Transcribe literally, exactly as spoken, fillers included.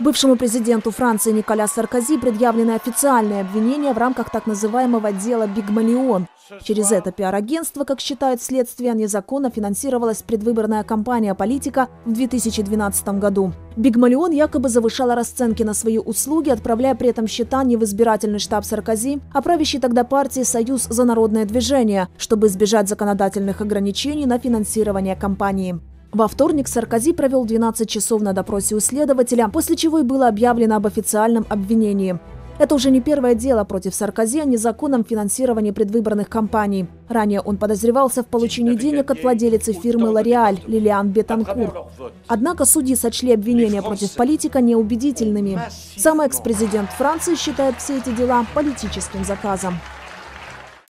Бывшему президенту Франции Николя Саркози предъявлены официальные обвинения в рамках так называемого дела «Бигмалион». Через это пиар-агентство, как считают следствие, незаконно финансировалась предвыборная кампания политика в две тысячи двенадцатом году. «Бигмалион» якобы завышала расценки на свои услуги, отправляя при этом счета не в избирательный штаб Саркози, а правящей тогда партии «Союз за народное движение», чтобы избежать законодательных ограничений на финансирование кампании. Во вторник Саркози провел двенадцать часов на допросе у следователя, после чего и было объявлено об официальном обвинении. Это уже не первое дело против Саркози о незаконном финансировании предвыборных кампаний. Ранее он подозревался в получении денег от владелицы фирмы «Лореаль» Лилиан Бетанкур. Однако судьи сочли обвинения против политика неубедительными. Сам экс-президент Франции считает все эти дела политическим заказом.